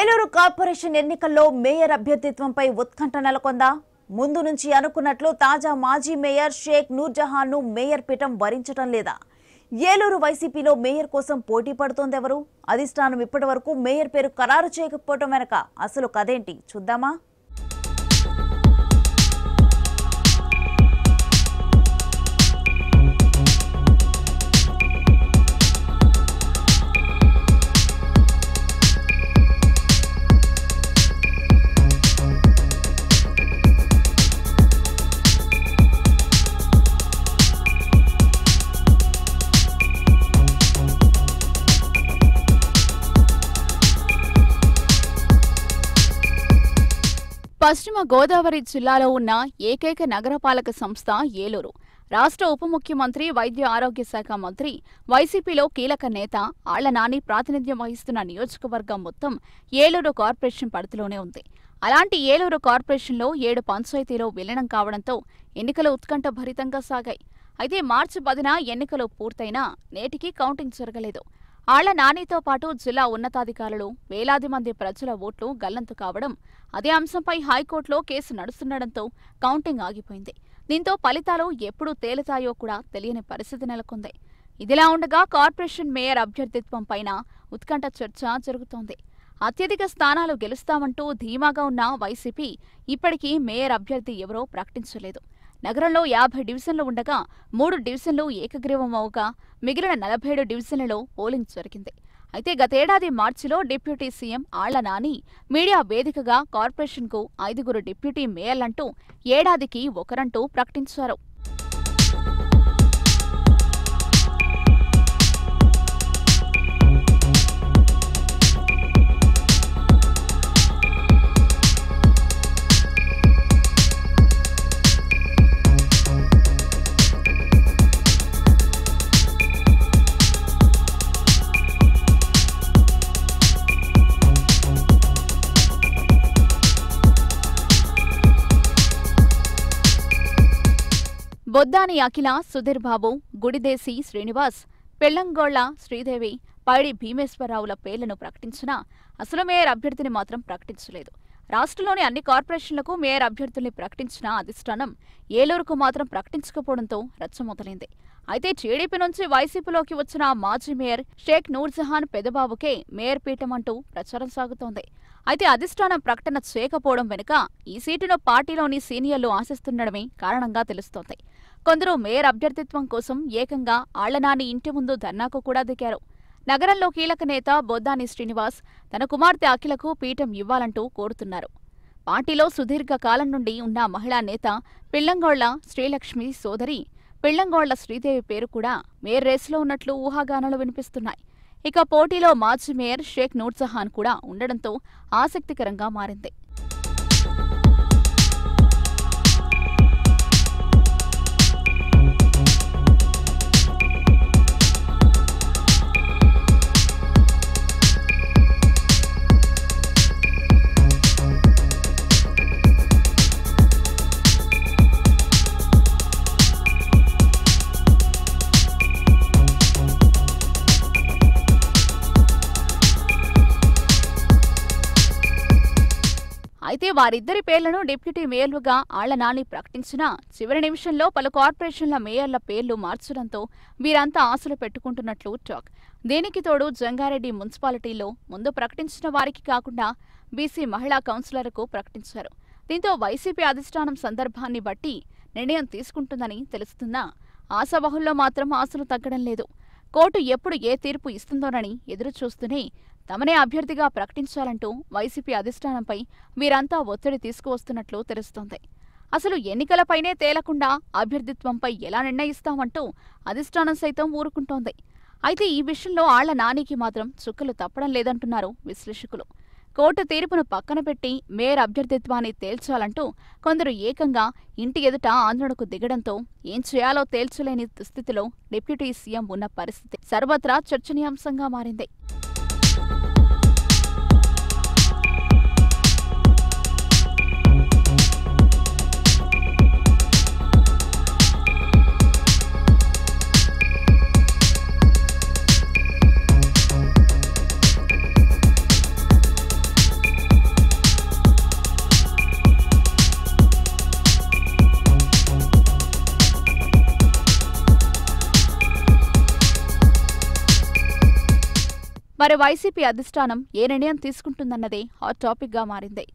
Eluru Corporation Ennikallo Mayor Abhyarthitwampai Utkanఠ Nelakonda Mundu Nunchi Anukunnatlu Taja Maji Mayor Sheikh Noorjahannu Mayor Pitam Varinchatam Leda Eluru YCP lo Mayor Kosam Poti Padutondi Evaru Adhisthanam Ippativaruku Mayor Peru Khararu Cheyakapotam Venuka Asalu Kadenti Chuddama పశ్చిమ గోదావరి జిల్లాలో ఉన్న ఏకైక నగరపాలక సంస్థ ఏలూరు రాష్ట్ర ఉప ముఖ్యమంత్రి వైద్య ఆరోగ్య శాఖ మంత్రి వైసీపీలో కీలక నేత ఆళ్ల నాని ప్రాతినిధ్యం వహిస్తున్న నియోజకవర్గం మొత్తం ఏలూరు కార్పొరేషన్ పరిధిలోనే ఉంది. అలాంటి ఏలూరు కార్పొరేషన్లో 7 పంచాయతీలు విలీనం కావడంతో ఎన్నికలు ఉత్కంఠ భరితంగా సాగాయి. అయితే మార్చి 10న ఎన్నికలు పూర్తైనా నేటికి కౌంటింగ్ జరగలేదు. ఆళ్ల నానితో పాటు జిల్లా ఉన్నతాధికారులు వేలాది మంది ప్రజల ఓట్లు గల్లంతు కావడం అదే అంశంపై హైకోర్టులో కేసు నడుస్తుండడంతో కౌంటింగ్ ఆగిపోయింది. దీంతో ఫలితాలు ఎప్పుడు తేలుతాయో కూడా తెలియని పరిస్థితి నెలకొంది. ఇదిలా ఉండగా కార్పొరేషన్ మేయర్ అభ్యర్థిత్వంపైన ఉత్కంఠ చర్చ జరుగుతోంది. అత్యధిక స్థానాలు గెలుస్తామంటూ ధీమాగా ఉన్న వైసీపీ ఇప్పటికీ మేయర్ అభ్యర్థి ఎవరో ప్రకటించలేదు. నగరంలో 50 డివిజన్లు ఉండగా 3 డివిజన్లు ఏకగ్రీవం అవగా మిగిలిన 47 డివిజన్లలో పోలింగ్ జరిగింది. అయితే గతేడాది మార్చిలో deputy CM Alla Nani media వేదికగా కార్పొరేషన్కు 5 డిప్యూటీ మేయర్లంటూ ఏడాదికి ఒకరంటూ ప్రకటించారు. బొద్దాని అఖిల, సుధీర్ బాబు, గుడిదేశి శ్రీనివాస్, పెళ్లంగోళ్ల శ్రీదేవి, పైడి భీమేశ్వరరావుల పేర్లను ప్రకటించినా అసలు మేయర్ అభ్యర్థిని మాత్రం ప్రకటించలేదు. రాష్ట్రంలోని అన్ని కార్పొరేషన్లకు మేయర్ అభ్యర్థుల్ని ప్రకటించిన అధిష్టానం ఏలూరుకు మాత్రం ప్రకటించకపోవడంతో రచ్చ మొదలైంది. అయితే టీడీపీ నుంచి వైసీపీలోకి వచ్చిన మాజీ మేయర్ షేక్ నూర్జహాన్ పెదబాబుకే మేయర్ పీఠం అంటూ ప్రచారం సాగుతోంది. అయితే అధిష్టానం ప్రకటన చేయకపోవడం వెనుక ఈ సీటును పార్టీలోని సీనియర్లు ఆశిస్తుండడమే కారణంగా తెలుస్తోంది. కొందరు మేయర్ అభ్యర్థిత్వం కోసం ఏకంగా ఆళ్ల నాని ఇంటి ముందు ధర్నాకు కూడా దిగారు. నగరంలో కీలక నేత బొద్దాని శ్రీనివాస్ తన కుమార్తె అఖిలకు పీఠం ఇవ్వాలంటూ కోరుతున్నారు. పార్టీలో సుదీర్ఘకాలం నుండి ఉన్న మహిళా నేత పిళ్లంగోళ్ల శ్రీలక్ష్మి సోదరి పిళ్లంగోళ్ల శ్రీదేవి పేరు కూడా మేయర్ రేసులో ఉన్నట్లు ఊహాగానాలు వినిపిస్తున్నాయి. ఇక పోటీలో మాజీ మేయర్ షేక్ నూర్జహాన్ కూడా ఉండడంతో ఆసక్తికరంగా మారింది. అయితే వారిద్దరి పేర్లను డిప్యూటీ మేయర్లుగా ఆళ్ల నాని ప్రకటించినా చివరి నిమిషంలో పలు కార్పొరేషన్ల మేయర్ల పేర్లు మార్చడంతో వీరంతా ఆశలు పెట్టుకుంటున్నట్లు టాక్. దీనికి తోడు జంగారెడ్డి మున్సిపాలిటీలో ముందు ప్రకటించిన వారికి కాకుండా బీసీ మహిళా కౌన్సిలర్కు ప్రకటించారు. దీంతో వైసీపీ అధిష్టానం సందర్భాన్ని బట్టి నిర్ణయం తీసుకుంటుందని తెలుస్తున్నా ఆశాబహుల్లో మాత్రం ఆశలు తగ్గడం లేదు. కోర్టు ఎప్పుడు ఏ తీర్పు ఇస్తుందోనని ఎదురుచూస్తూనే తమనే అభ్యర్థిగా ప్రకటించాలంటూ వైసీపీ అధిష్టానంపై వీరంతా ఒత్తిడి తీసుకువస్తున్నట్లు తెలుస్తోంది. అసలు ఎన్నికలపైనే తేలకుండా అభ్యర్థిత్వంపై ఎలా నిర్ణయిస్తామంటూ అధిష్టానం సైతం ఊరుకుంటోంది. అయితే ఈ విషయంలో ఆళ్ల నానికి మాత్రం చుక్కలు తప్పడం లేదంటున్నారు విశ్లేషకులు. కోర్టు తీర్పును పక్కన పెట్టి మేయర్ అభ్యర్థిత్వాన్ని తేల్చాలంటూ కొందరు ఏకంగా ఇంటి ఎదుట ఆందోళనకు దిగడంతో ఏం చేయాలో తేల్చలేని దుస్థితిలో డిప్యూటీ సీఎం ఉన్న పరిస్థితి సర్వత్రా చర్చనీయాంశంగా మారింది. మరి వైసీపీ అధిష్టానం ఏ నిర్ణయం తీసుకుంటుందన్నదే హాట్ టాపిక్ గా మారింది.